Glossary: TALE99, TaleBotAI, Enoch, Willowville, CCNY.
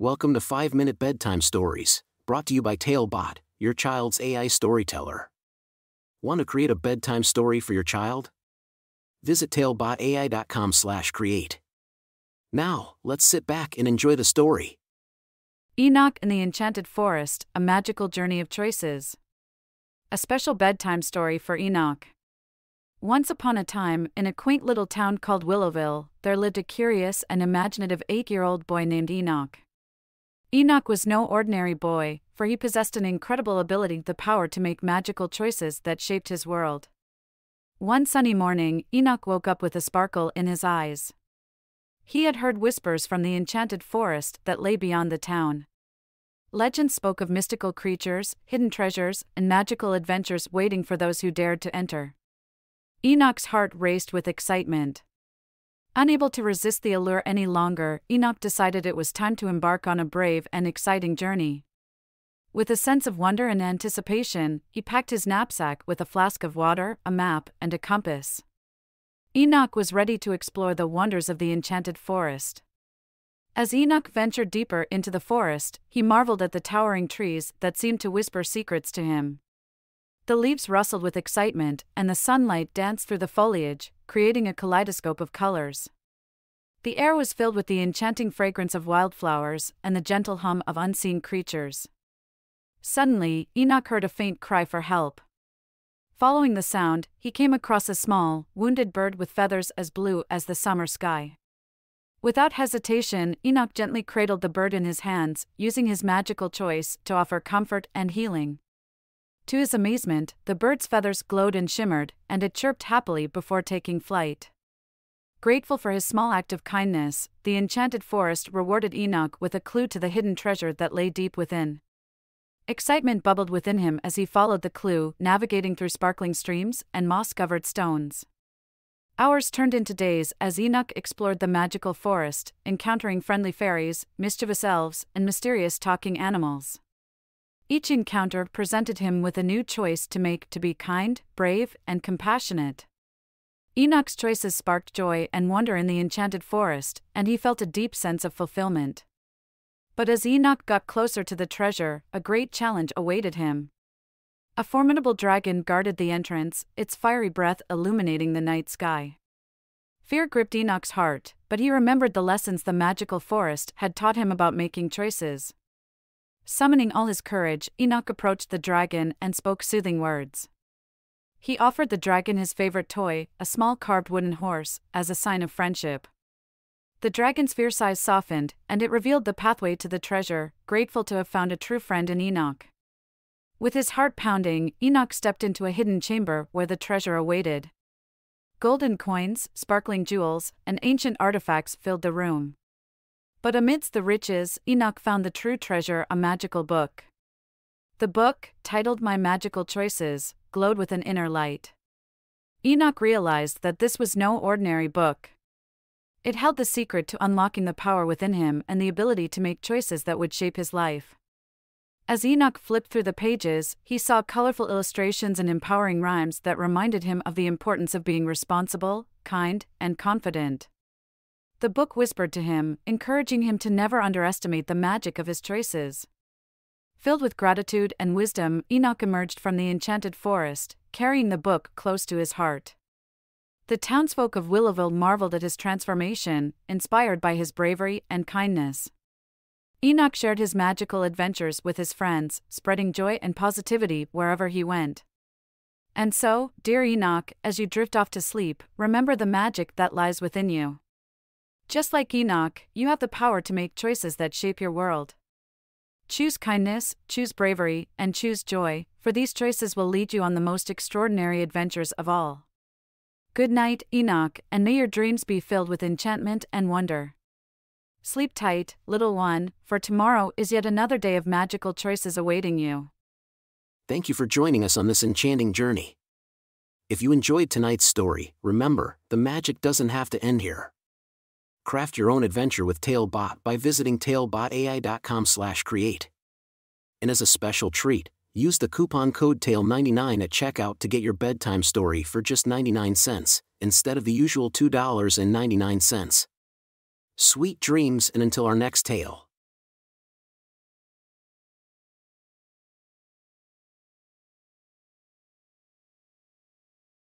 Welcome to 5-Minute Bedtime Stories, brought to you by TaleBot, your child's AI storyteller. Want to create a bedtime story for your child? Visit TaleBotAI.com/create. Now, let's sit back and enjoy the story. Enoch and the Enchanted Forest, A Magical Journey of Choices. A special bedtime story for Enoch. Once upon a time, in a quaint little town called Willowville, there lived a curious and imaginative 8-year-old boy named Enoch. Enoch was no ordinary boy, for he possessed an incredible ability, the power to make magical choices that shaped his world. One sunny morning, Enoch woke up with a sparkle in his eyes. He had heard whispers from the enchanted forest that lay beyond the town. Legends spoke of mystical creatures, hidden treasures, and magical adventures waiting for those who dared to enter. Enoch's heart raced with excitement. Unable to resist the allure any longer, Enoch decided it was time to embark on a brave and exciting journey. With a sense of wonder and anticipation, he packed his knapsack with a flask of water, a map, and a compass. Enoch was ready to explore the wonders of the enchanted forest. As Enoch ventured deeper into the forest, he marveled at the towering trees that seemed to whisper secrets to him. The leaves rustled with excitement, and the sunlight danced through the foliage, creating a kaleidoscope of colors. The air was filled with the enchanting fragrance of wildflowers and the gentle hum of unseen creatures. Suddenly, Enoch heard a faint cry for help. Following the sound, he came across a small, wounded bird with feathers as blue as the summer sky. Without hesitation, Enoch gently cradled the bird in his hands, using his magical choice to offer comfort and healing. To his amazement, the bird's feathers glowed and shimmered, and it chirped happily before taking flight. Grateful for his small act of kindness, the enchanted forest rewarded Enoch with a clue to the hidden treasure that lay deep within. Excitement bubbled within him as he followed the clue, navigating through sparkling streams and moss-covered stones. Hours turned into days as Enoch explored the magical forest, encountering friendly fairies, mischievous elves, and mysterious talking animals. Each encounter presented him with a new choice to make to be kind, brave, and compassionate. Enoch's choices sparked joy and wonder in the enchanted forest, and he felt a deep sense of fulfillment. But as Enoch got closer to the treasure, a great challenge awaited him. A formidable dragon guarded the entrance, its fiery breath illuminating the night sky. Fear gripped Enoch's heart, but he remembered the lessons the magical forest had taught him about making choices. Summoning all his courage, Enoch approached the dragon and spoke soothing words. He offered the dragon his favorite toy, a small carved wooden horse, as a sign of friendship. The dragon's fierce eyes softened, and it revealed the pathway to the treasure, grateful to have found a true friend in Enoch. With his heart pounding, Enoch stepped into a hidden chamber where the treasure awaited. Golden coins, sparkling jewels, and ancient artifacts filled the room. But amidst the riches, Enoch found the true treasure, a magical book. The book, titled My Magical Choices, glowed with an inner light. Enoch realized that this was no ordinary book. It held the secret to unlocking the power within him and the ability to make choices that would shape his life. As Enoch flipped through the pages, he saw colorful illustrations and empowering rhymes that reminded him of the importance of being responsible, kind, and confident. The book whispered to him, encouraging him to never underestimate the magic of his choices. Filled with gratitude and wisdom, Enoch emerged from the enchanted forest, carrying the book close to his heart. The townsfolk of Willowville marveled at his transformation, inspired by his bravery and kindness. Enoch shared his magical adventures with his friends, spreading joy and positivity wherever he went. And so, dear Enoch, as you drift off to sleep, remember the magic that lies within you. Just like Enoch, you have the power to make choices that shape your world. Choose kindness, choose bravery, and choose joy, for these choices will lead you on the most extraordinary adventures of all. Good night, Enoch, and may your dreams be filled with enchantment and wonder. Sleep tight, little one, for tomorrow is yet another day of magical choices awaiting you. Thank you for joining us on this enchanting journey. If you enjoyed tonight's story, remember, the magic doesn't have to end here. Craft your own adventure with TaleBot by visiting talebotai.com/create. And as a special treat, use the coupon code TALE99 at checkout to get your bedtime story for just 99 cents, instead of the usual $2.99. Sweet dreams, and until our next tale.